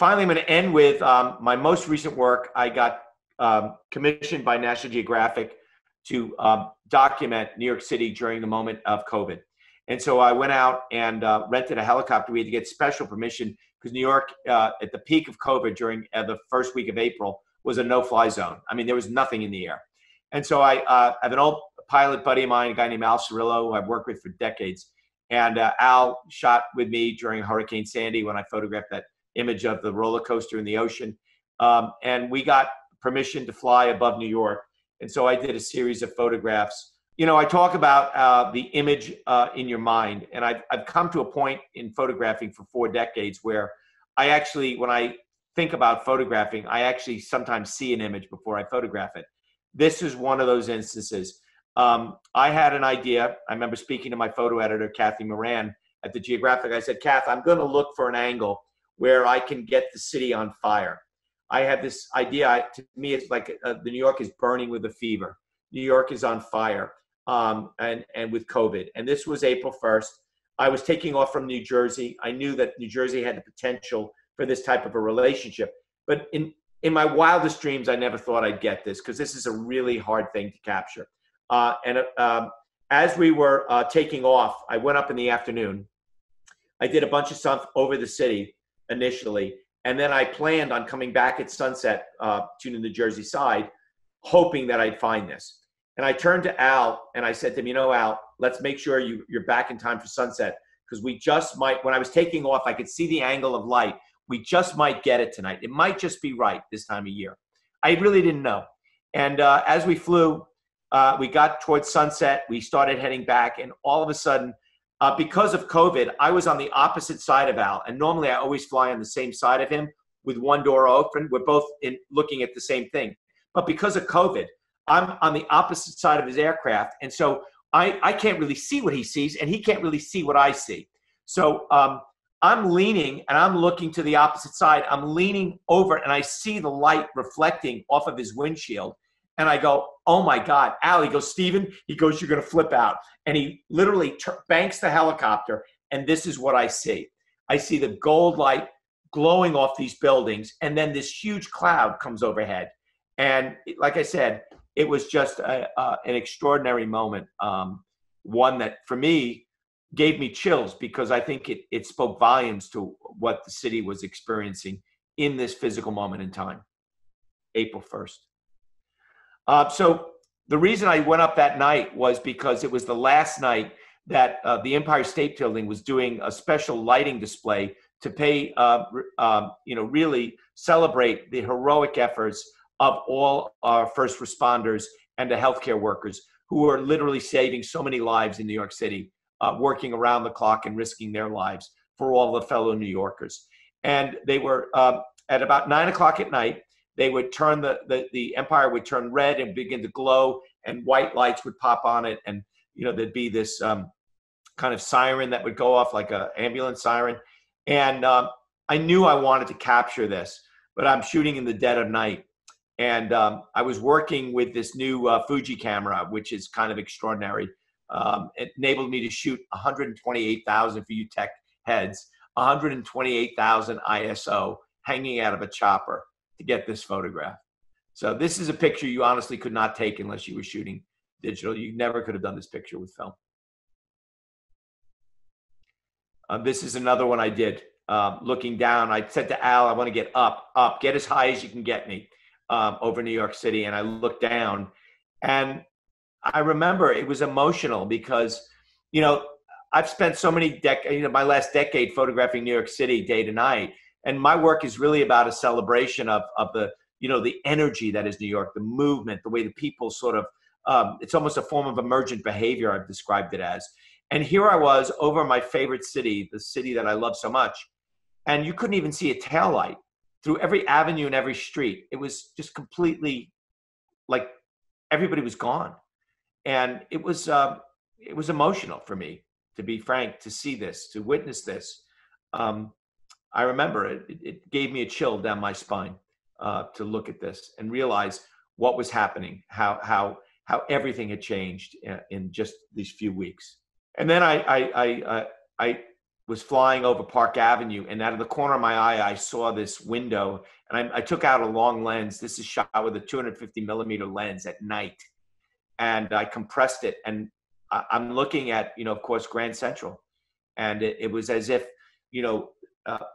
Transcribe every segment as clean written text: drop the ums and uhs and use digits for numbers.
finally, I'm going to end with my most recent work. I got commissioned by National Geographic to document New York City during the moment of COVID. And so I went out and rented a helicopter. We had to get special permission because New York, at the peak of COVID during the first week of April, was a no-fly zone. I mean, there was nothing in the air. And so I have an old pilot buddy of mine, a guy named Al Cirillo, who I've worked with for decades. And Al shot with me during Hurricane Sandy when I photographed that image of the roller coaster in the ocean. And we got permission to fly above New York. And so I did a series of photographs. You know, I talk about the image in your mind. And I've come to a point in photographing for 4 decades where I actually, when I think about photographing, I actually sometimes see an image before I photograph it. This is one of those instances. I had an idea. I remember speaking to my photo editor, Kathy Moran, at the Geographic. I said, Kath, I'm going to look for an angle where I can get the city on fire. I have this idea. To me, it's like New York is burning with a fever. New York is on fire and with COVID. And this was April 1st. I was taking off from New Jersey. I knew that New Jersey had the potential for this type of a relationship. But in my wildest dreams, I never thought I'd get this because this is a really hard thing to capture. As we were taking off, I went up in the afternoon. I did a bunch of stuff over the city initially. And then I planned on coming back at sunset to the New Jersey side, hoping that I'd find this. And I turned to Al and I said to him, you know, Al, let's make sure you're back in time for sunset because we just might, when I was taking off, I could see the angle of light. We just might get it tonight. It might just be right this time of year. I really didn't know. And as we flew, we got towards sunset. We started heading back. And all of a sudden, because of COVID, I was on the opposite side of Al, and normally I always fly on the same side of him with one door open. We're both looking at the same thing. But because of COVID, I'm on the opposite side of his aircraft, and so I can't really see what he sees, and he can't really see what I see. So I'm leaning, and I'm looking to the opposite side. I'm leaning over, and I see the light reflecting off of his windshield. And I go, oh my God, Al, he goes, Steven, he goes, you're going to flip out. And he literally banks the helicopter. And this is what I see. I see the gold light glowing off these buildings. And then this huge cloud comes overhead. And like I said, it was just an extraordinary moment. One that for me gave me chills because I think it spoke volumes to what the city was experiencing in this physical moment in time, April 1st. So the reason I went up that night was because it was the last night that the Empire State Building was doing a special lighting display to pay, really celebrate the heroic efforts of all our first responders and the healthcare workers who are literally saving so many lives in New York City, working around the clock and risking their lives for all the fellow New Yorkers. And they were at about 9 o'clock at night. They would turn the Empire would turn red and begin to glow, and white lights would pop on it, and you know there'd be this kind of siren that would go off like an ambulance siren. And I knew I wanted to capture this, but I'm shooting in the dead of night, and I was working with this new Fuji camera, which is kind of extraordinary. It enabled me to shoot 128,000 for you tech heads, 128,000 ISO hanging out of a chopper to get this photograph. So this is a picture you honestly could not take unless you were shooting digital. You never could have done this picture with film. This is another one I did. Looking down, I said to Al, I want to get up, get as high as you can get me over New York City. And I looked down and I remember it was emotional because, you know, I've spent so many decades, you know, my last decade photographing New York City day to night. And my work is really about a celebration of the, you know, the energy that is New York, the movement, the way the people sort of, it's almost a form of emergent behavior, I've described it as. And here I was over my favorite city, the city that I love so much, and you couldn't even see a taillight through every avenue and every street. It was just completely, like, everybody was gone. And it was emotional for me, to be frank, to see this, to witness this. I remember it gave me a chill down my spine to look at this and realize what was happening, how everything had changed in just these few weeks. And then I was flying over Park Avenue, and out of the corner of my eye, I saw this window, and I took out a long lens. This is shot with a 250 millimeter lens at night, and I compressed it, and I'm looking at, you know, of course, Grand Central, and it was as if, you know,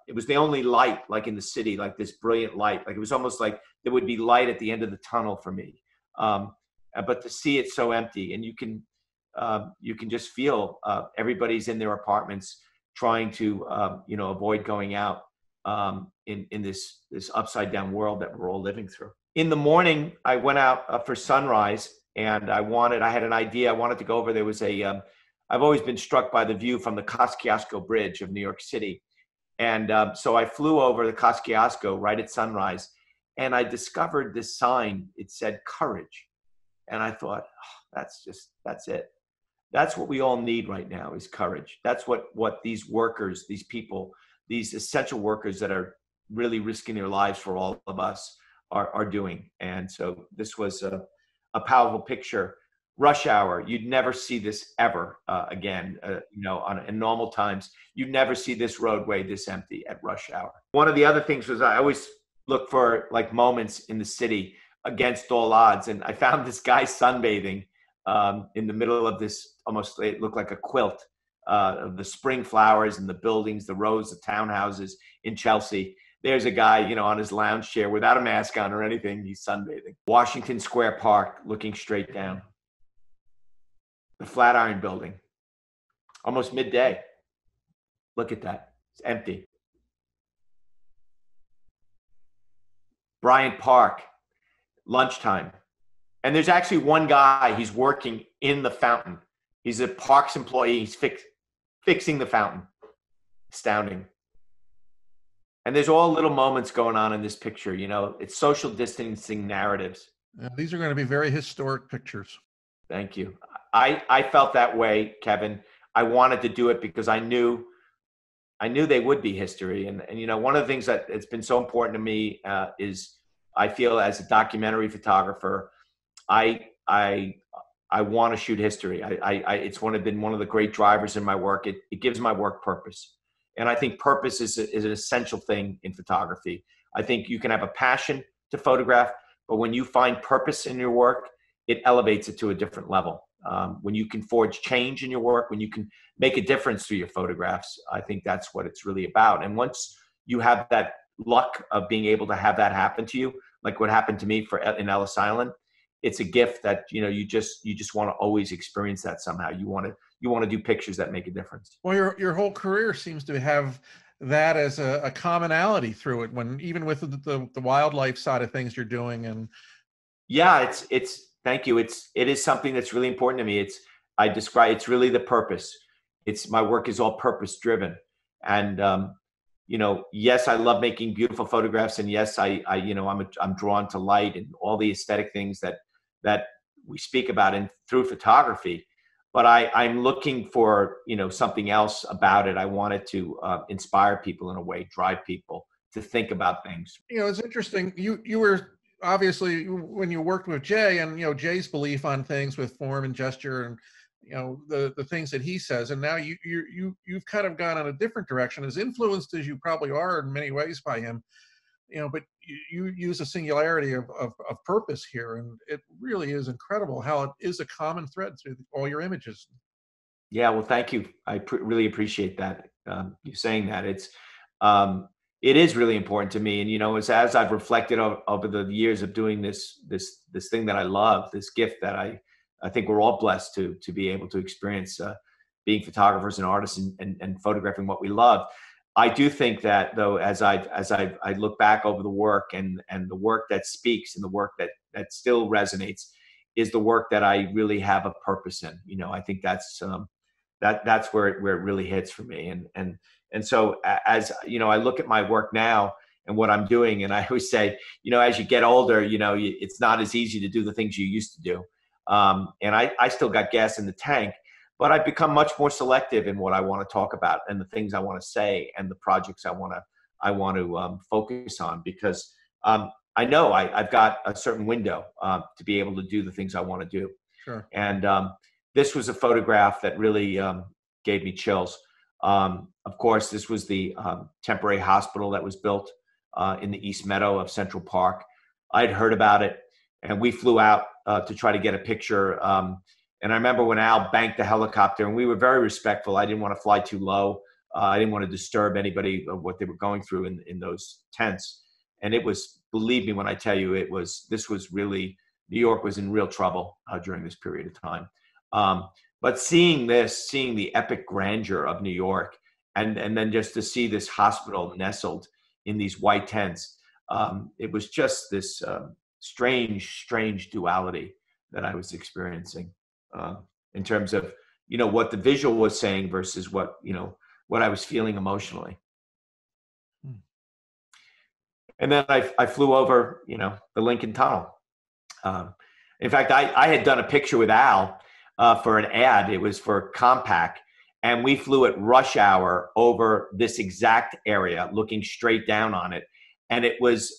it was the only light, like, in the city, like this brilliant light. Like, it was almost like there would be light at the end of the tunnel for me. But to see it so empty, and you can just feel everybody's in their apartments trying to, you know, avoid going out in this upside down world that we're all living through. In the morning, I went out for sunrise, and I had an idea. I wanted to go over. There was I've always been struck by the view from the Kosciuszko Bridge of New York City. And so I flew over the Kosciuszko right at sunrise, and I discovered this sign. It said courage. And I thought, oh, that's it. That's what we all need right now, is courage. That's what these workers, these people, these essential workers that are really risking their lives for all of us are doing. And so this was a powerful picture. Rush hour, you'd never see this ever again, you know, in normal times. You'd never see this roadway this empty at rush hour. One of the other things was I always look for, like, moments in the city against all odds. And I found this guy sunbathing in the middle of this, almost, it looked like a quilt of the spring flowers and the buildings, the rows of townhouses in Chelsea. There's a guy, you know, on his lounge chair without a mask on or anything. He's sunbathing. Washington Square Park, looking straight down. The Flatiron building, almost midday. Look at that. It's empty. Bryant Park, lunchtime. And there's actually one guy, he's working in the fountain. He's a parks employee. He's fixing the fountain. Astounding. And there's all little moments going on in this picture. You know, it's social distancing narratives. These are going to be very historic pictures. Thank you. I felt that way, Kevin. I wanted to do it because I knew they would be history. And you know, one of the things that it's been so important to me is I feel as a documentary photographer, I want to shoot history. It's been one of the great drivers in my work. It gives my work purpose. And I think purpose is an essential thing in photography. I think you can have a passion to photograph, but when you find purpose in your work, it elevates it to a different level. When you can forge change in your work, when you can make a difference through your photographs, I think that's what it's really about. And once you have that luck of being able to have that happen to you, like what happened to me in Ellis Island, it's a gift that, you know, you just want to always experience that somehow. You want to do pictures that make a difference. Well, your whole career seems to have that as a commonality through it, when even with the wildlife side of things you're doing. And yeah, it's thank you. It is something that's really important to me. It's really the purpose. My work is all purpose driven. And, you know, yes, I love making beautiful photographs, and yes, I you know, I'm drawn to light and all the aesthetic things that we speak about in through photography, but I'm looking for, you know, something else about it. I wanted to inspire people in a way, drive people to think about things. You know, it's interesting. You were, obviously, when you worked with Jay, and, you know, Jay's belief on things with form and gesture and, you know, the things that he says, and now you've kind of gone in a different direction, as influenced as you probably are in many ways by him, you know, but you use a singularity of purpose here, and it really is incredible how it is a common thread through all your images. Yeah, well, thank you. I really appreciate that, you saying that. It is really important to me. And, you know, as I've reflected over the years of doing this thing that I love, this gift that I think we're all blessed to be able to experience, being photographers and artists and photographing what we love. I do think that, though, as I look back over the work, and the work that speaks and the work that still resonates is the work that I really have a purpose in. You know, I think that's where it really hits for me. And so, as you know, I look at my work now and what I'm doing, and I always say, you know, as you get older, you know, it's not as easy to do the things you used to do. And I still got gas in the tank, but I've become much more selective in what I want to talk about and the things I want to say and the projects I want to focus on, because I know I've got a certain window to be able to do the things I want to do. Sure. And this was a photograph that really gave me chills. Of course, this was the temporary hospital that was built in the East Meadow of Central Park. I'd heard about it, and we flew out to try to get a picture. And I remember when Al banked the helicopter, and we were very respectful. I didn't want to fly too low. I didn't want to disturb anybody of what they were going through in those tents. And it was, believe me when I tell you, this was really, New York was in real trouble during this period of time. But seeing this, seeing the epic grandeur of New York, and then just to see this hospital nestled in these white tents, it was just this strange duality that I was experiencing in terms of, you know, what the visual was saying versus what, you know, what I was feeling emotionally. And then I flew over, you know, the Lincoln Tunnel. In fact, I had done a picture with Al for an ad. It was for Compaq. And we flew at rush hour over this exact area, looking straight down on it. And it was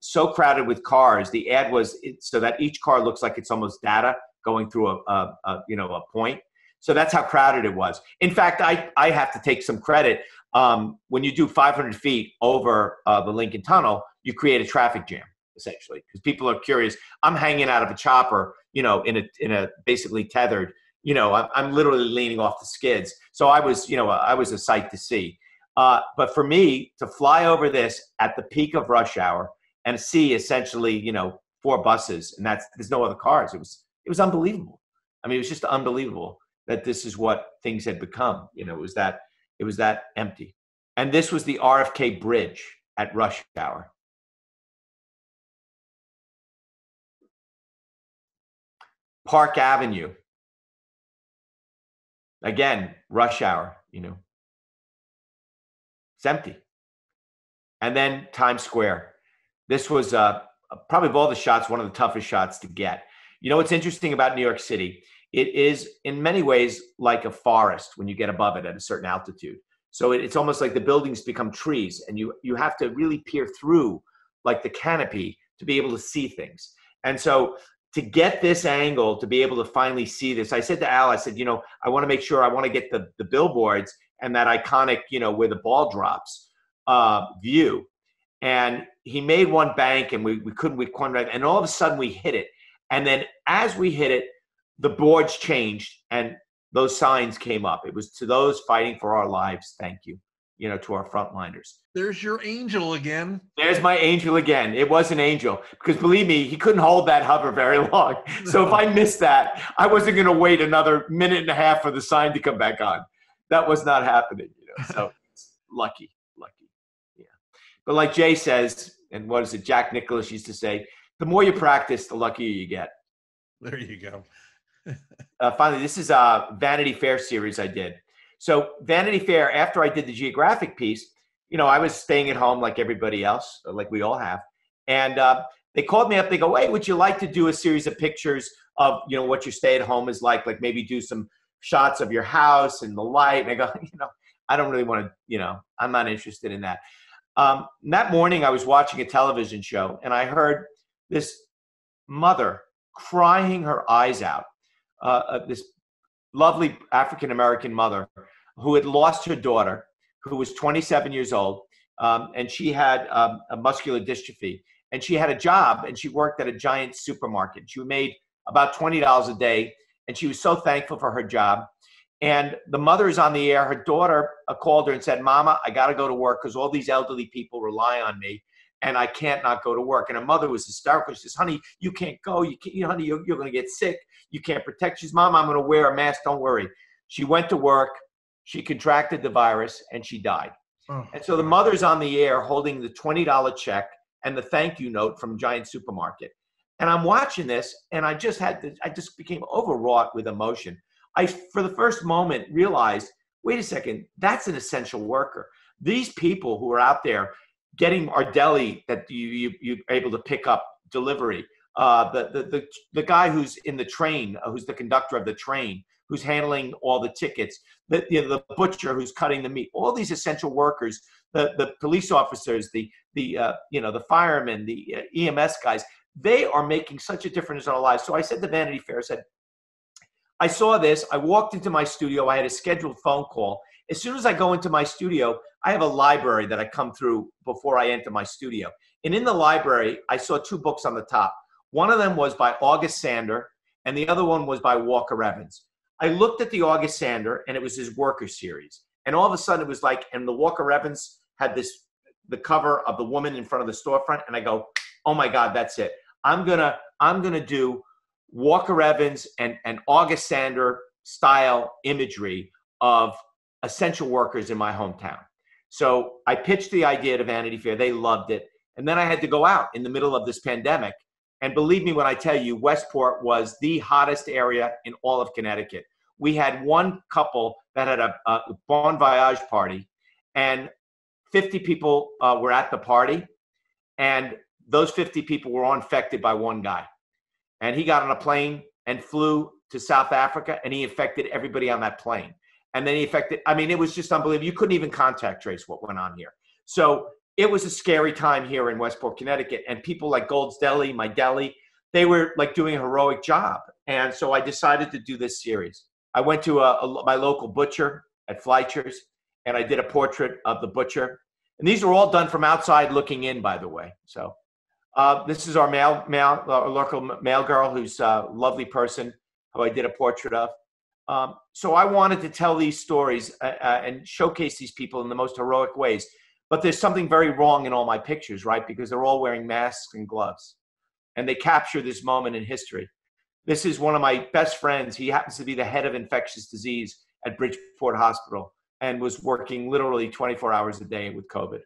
so crowded with cars. The ad was so that each car looks like it's almost data going through a point. So that's how crowded it was. In fact, I have to take some credit. When you do 500 feet over the Lincoln Tunnel, you create a traffic jam, essentially, because people are curious. I'm hanging out of a chopper, you know, in a basically tethered, you know, I'm literally leaning off the skids. So I was a sight to see. But for me to fly over this at the peak of rush hour and see essentially, you know, four buses and there's no other cars. It was unbelievable. I mean, it was just unbelievable that this is what things had become. You know, it was that empty. And this was the RFK Bridge at rush hour. Park Avenue. Again, rush hour, you know. It's empty. And then Times Square. This was probably of all the shots, one of the toughest shots to get. You know what's interesting about New York City? It is in many ways like a forest when you get above it at a certain altitude. So it's almost like the buildings become trees, and you have to really peer through like the canopy to be able to see things. And so to get this angle, to be able to finally see this, I said to Al, I said, you know, I want to make sure I want to get the billboards and that iconic, you know, where the ball drops view. And he made one bank, and we couldn't, and all of a sudden we hit it. And then as we hit it, the boards changed and those signs came up. It was "To those fighting for our lives, thank you," you know, to our frontliners. There's your angel again. There's my angel again. It was an angel, because believe me, he couldn't hold that hover very long. So if I missed that, I wasn't going to wait another minute and a half for the sign to come back on. That was not happening, you know. So lucky. Yeah. But like Jay says, and what is it, Jack Nicklaus used to say, the more you practice, the luckier you get. There you go. Finally, this is a Vanity Fair series I did. So Vanity Fair, after I did the Geographic piece, you know, I was staying at home like everybody else, like we all have. And they called me up. They go, "Hey, would you like to do a series of pictures of, you know, what your stay at home is like maybe do some shots of your house and the light?" And I go, you know, I don't really want to, you know, I'm not interested in that. That morning I was watching a television show, and I heard this mother crying her eyes out. This lovely African-American mother who had lost her daughter, who was 27 years old, and she had a muscular dystrophy. And she had a job, and she worked at a giant supermarket. She made about $20 a day, and she was so thankful for her job. And the mother is on the air. Her daughter called her and said, "Mama, I got to go to work because all these elderly people rely on me, and I can't not go to work." And her mother was hysterical. She says, "Honey, you can't go. Honey, you're going to get sick. You can't protect." She says, "Mom, I'm going to wear a mask. Don't worry." She went to work. She contracted the virus, and she died. Oh. And so the mother's on the air holding the $20 check and the thank you note from Giant Supermarket. And I'm watching this, and I just became overwrought with emotion. I, for the first moment, realized, wait a second, that's an essential worker. These people who are out there getting our deli that you're able to pick up delivery, the guy who's in the train, who's the conductor of the train, who's handling all the tickets, the butcher who's cutting the meat, all these essential workers, the police officers, the firemen, the EMS guys, they are making such a difference in our lives. So I said to Vanity Fair, I said, I saw this. I walked into my studio. I had a scheduled phone call. As soon as I go into my studio, I have a library that I come through before I enter my studio. And in the library, I saw two books on the top. One of them was by August Sander, and the other one was by Walker Evans. I looked at the August Sander, and it was his Worker series. And all of a sudden, it was like, and the Walker Evans had this, the cover of the woman in front of the storefront. And I go, oh my God, that's it. I'm gonna do Walker Evans and August Sander style imagery of essential workers in my hometown. So I pitched the idea to Vanity Fair. They loved it. And then I had to go out in the middle of this pandemic. And believe me when I tell you, Westport was the hottest area in all of Connecticut. We had one couple that had a bon voyage party, and 50 people were at the party. And those 50 people were all infected by one guy. And he got on a plane and flew to South Africa, and he infected everybody on that plane. And then he affected, I mean, it was just unbelievable. You couldn't even contact trace what went on here. So it was a scary time here in Westport, Connecticut. And people like Gold's Deli, my deli, they were like doing a heroic job. And so I decided to do this series. I went to my local butcher at Fleischer's, and I did a portrait of the butcher. And these were all done from outside looking in, by the way. So this is our local mail girl, who's a lovely person, who I did a portrait of. So I wanted to tell these stories and showcase these people in the most heroic ways. But there's something very wrong in all my pictures, right? Because they're all wearing masks and gloves. And they capture this moment in history. This is one of my best friends. He happens to be the head of infectious disease at Bridgeport Hospital and was working literally 24 hours a day with COVID.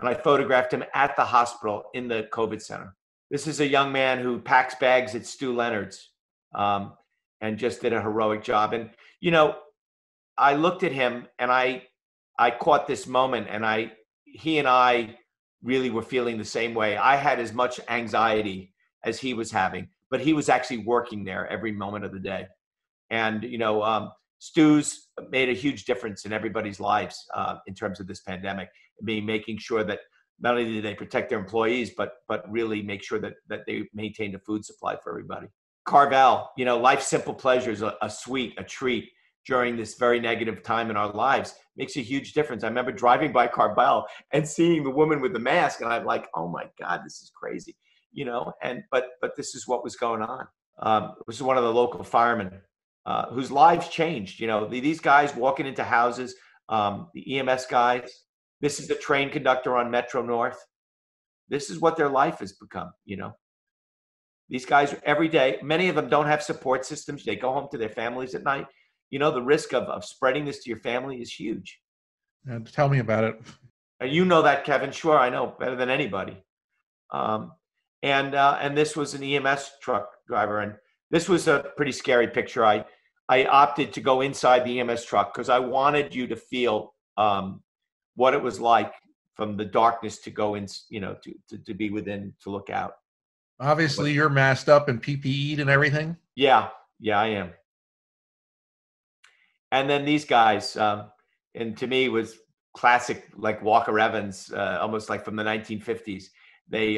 And I photographed him at the hospital in the COVID center. This is a young man who packs bags at Stu Leonard's. And just did a heroic job. And, you know, I looked at him and I caught this moment, and he and I really were feeling the same way. I had as much anxiety as he was having, but he was actually working there every moment of the day. And, you know, Stu's made a huge difference in everybody's lives in terms of this pandemic, making sure that not only did they protect their employees, but really make sure that they maintained a food supply for everybody. Carvel, you know, life's simple pleasures, a sweet, a treat during this very negative time in our lives makes a huge difference. I remember driving by Carvel and seeing the woman with the mask, and I'm like, oh my God, this is crazy, you know. And but this is what was going on. This is one of the local firemen whose lives changed. You know, these guys walking into houses, the EMS guys. This is the train conductor on Metro North. This is what their life has become, you know. These guys every day, many of them don't have support systems. They go home to their families at night. You know, the risk of spreading this to your family is huge. And tell me about it. And you know that, Kevin. Sure, I know better than anybody. And this was an EMS truck driver. And this was a pretty scary picture. I opted to go inside the EMS truck because I wanted you to feel what it was like from the darkness to go in, you know, to be within, to look out. Obviously, you're masked up and PPE'd and everything. Yeah, I am. And then these guys, and to me was classic, like Walker Evans, almost like from the 1950s. They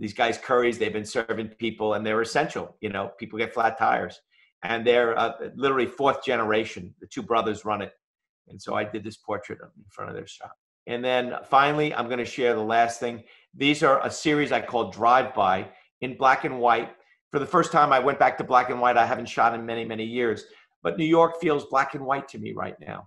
these guys, Curry's, they've been serving people, and they're essential. You know, people get flat tires, and they're literally fourth generation. The two brothers run it, and so I did this portrait in front of their shop. And then finally, I'm going to share the last thing. These are a series I call Drive-By in black and white. For the first time, I went back to black and white. I haven't shot in many, many years. But New York feels black and white to me right now.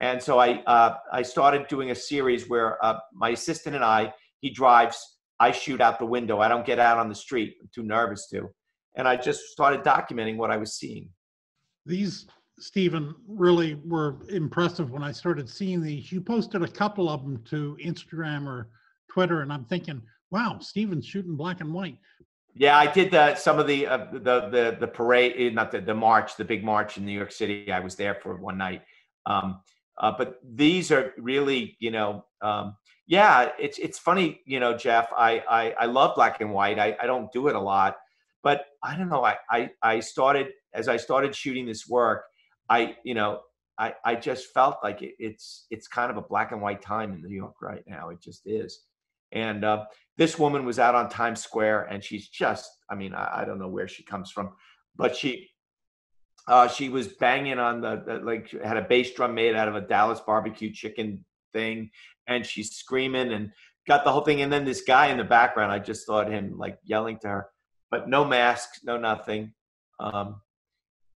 And so I started doing a series where my assistant and he drives. I shoot out the window. I don't get out on the street. I'm too nervous to. And I just started documenting what I was seeing. These, Stephen, really were impressive when I started seeing these. You posted a couple of them to Instagram or Twitter, and I'm thinking, wow, Stephen's shooting black and white. Yeah, I did some of the parade, not the march, the big march in New York City. I was there for one night. But these are really, you know, yeah, it's funny, you know, Jeff, I love black and white. I don't do it a lot, but I don't know. I started shooting this work. I just felt like it's kind of a black and white time in New York right now. It just is. And this woman was out on Times Square, and she's just, I mean, I don't know where she comes from, but she She was banging on the like had a bass drum made out of a Dallas barbecue chicken thing, and she's screaming and got the whole thing. And then this guy in the background, I just thought him like yelling to her, but no masks, no nothing.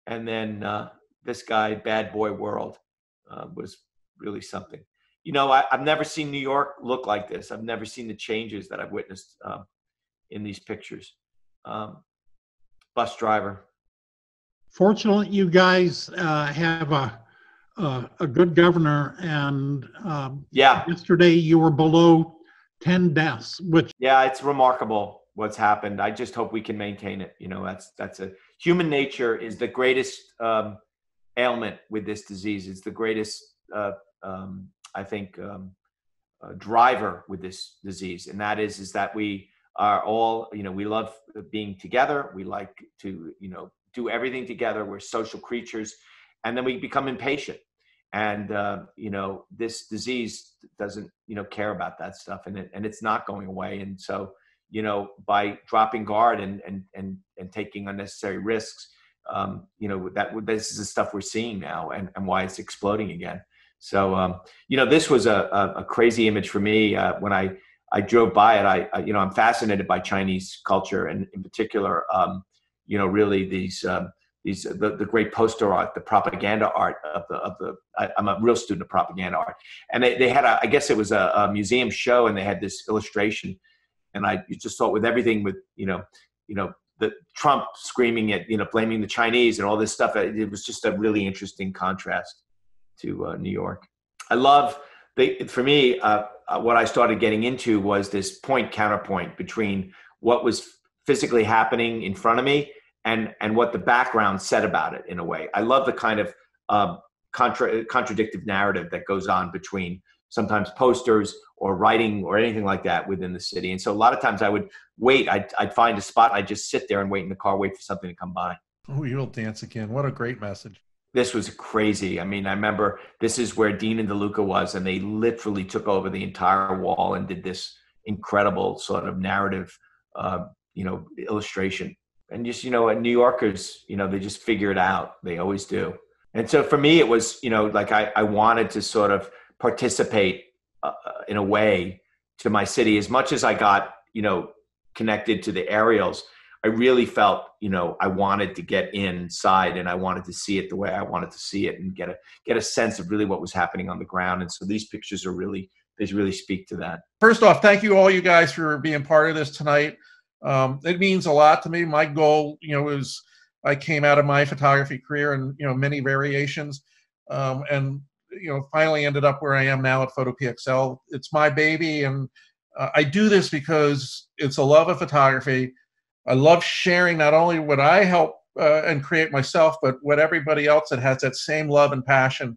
And then this guy, Bad Boy World, was really something. You know, I've never seen New York look like this. I've never seen the changes that I've witnessed in these pictures. Bus driver. Fortunately, you guys have a good governor, and yesterday you were below 10 deaths, which it's remarkable what's happened. I just hope we can maintain it. You know, that's a human nature is the greatest ailment with this disease. It's the greatest driver with this disease, and that is that we are all, you know, we love being together. We like to, you know, do everything together. We're social creatures, and then we become impatient. And you know, this disease doesn't, you know, care about that stuff, and it's not going away. And so, you know, by dropping guard and taking unnecessary risks, you know, that this is the stuff we're seeing now, and why it's exploding again. So, you know, this was a crazy image for me when I drove by it. I you know, I'm fascinated by Chinese culture, and in particular, you know, really the great poster art, the propaganda art of the. I'm a real student of propaganda art, and they had a, I guess it was a museum show, and they had this illustration, and I just thought with everything with you know the Trump screaming at, you know, blaming the Chinese and all this stuff. It was just a really interesting contrast to New York. I love, for me, what I started getting into was this point-counterpoint between what was physically happening in front of me and what the background said about it, in a way. I love the kind of contradictive narrative that goes on between sometimes posters or writing or anything like that within the city. And so a lot of times I would wait. I'd find a spot. I'd just sit there and wait in the car, wait for something to come by. Oh, you'll dance again. What a great message. This was crazy. I mean, I remember this is where Dean and DeLuca was, and they literally took over the entire wall and did this incredible sort of narrative, you know, illustration. And just, you know, New Yorkers, you know, they just figure it out. They always do. And so for me, it was, you know, like I wanted to sort of participate in a way to my city. As much as I got, you know, connected to the aerials, I really felt, you know, I wanted to get inside, and I wanted to see it the way I wanted to see it, and get a sense of really what was happening on the ground. And so these pictures are really, they really speak to that. First off, thank you all you guys for being part of this tonight. It means a lot to me. My goal, you know, is I came out of my photography career in, you know, many variations, and, you know, finally ended up where I am now at PhotoPXL. It's my baby, and I do this because it's a love of photography. I love sharing not only what I help and create myself, but what everybody else that has that same love and passion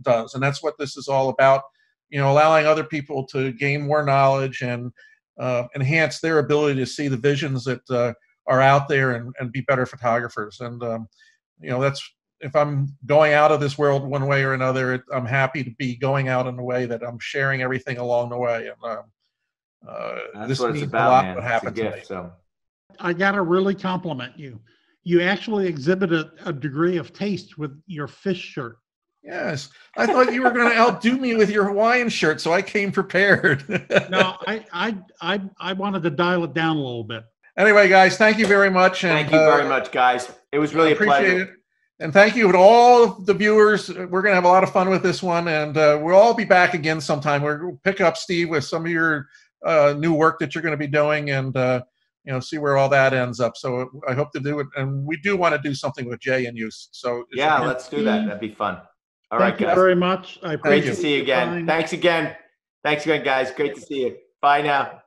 does. And that's what this is all about, you know, allowing other people to gain more knowledge and enhance their ability to see the visions that are out there and be better photographers. And, you know, that's, if I'm going out of this world one way or another, I'm happy to be going out in a way that I'm sharing everything along the way. And that's what it's about, man. What happened today. So. I got to really compliment you. You actually exhibited a degree of taste with your fish shirt. Yes. I thought you were going to outdo me with your Hawaiian shirt, so I came prepared. No, I wanted to dial it down a little bit. Anyway, guys, thank you very much. And, thank you very much, guys. It was really a pleasure. It. And thank you to all of the viewers. We're going to have a lot of fun with this one, and we'll all be back again sometime. We'll pick up, Steve, with some of your new work that you're going to be doing, and you know, see where all that ends up. So I hope to do it. And we do want to do something with Jay and you. So yeah, let's do that. That'd be fun. All right, guys. Thank you very much. Great to see you again. Thanks again. Thanks again, guys. Great to see you. Bye now.